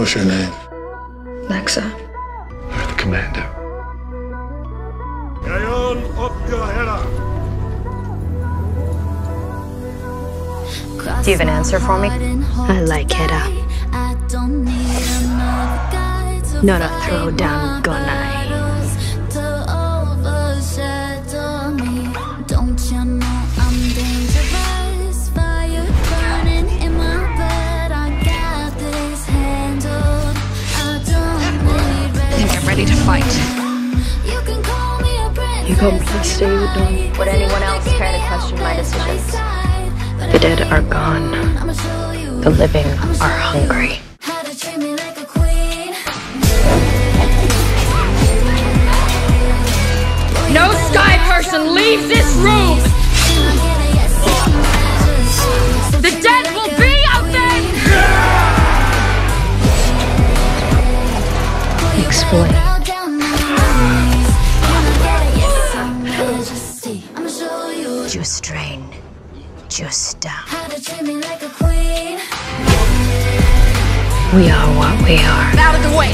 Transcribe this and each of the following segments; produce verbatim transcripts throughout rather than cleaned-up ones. What's your name? Lexa. You're the commander. Gayon up your head up. Do you have an answer for me? I like head up. Not a throw down gun eye. To fight. You can call me a prince. You come to stay with them. Would anyone else care to question my decisions? The dead are gone. The living are hungry. How to treat me like a queen. No sky person, leave this room! The dead will be out there! Yeah! Exploit. Just strain, just down. We are what we are. Out of the way!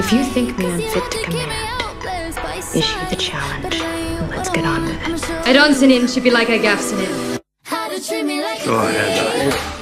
If you think me unfit to command, issue the challenge, and let's get on with it. I don't sin in should be like I gaffs in. Go ahead,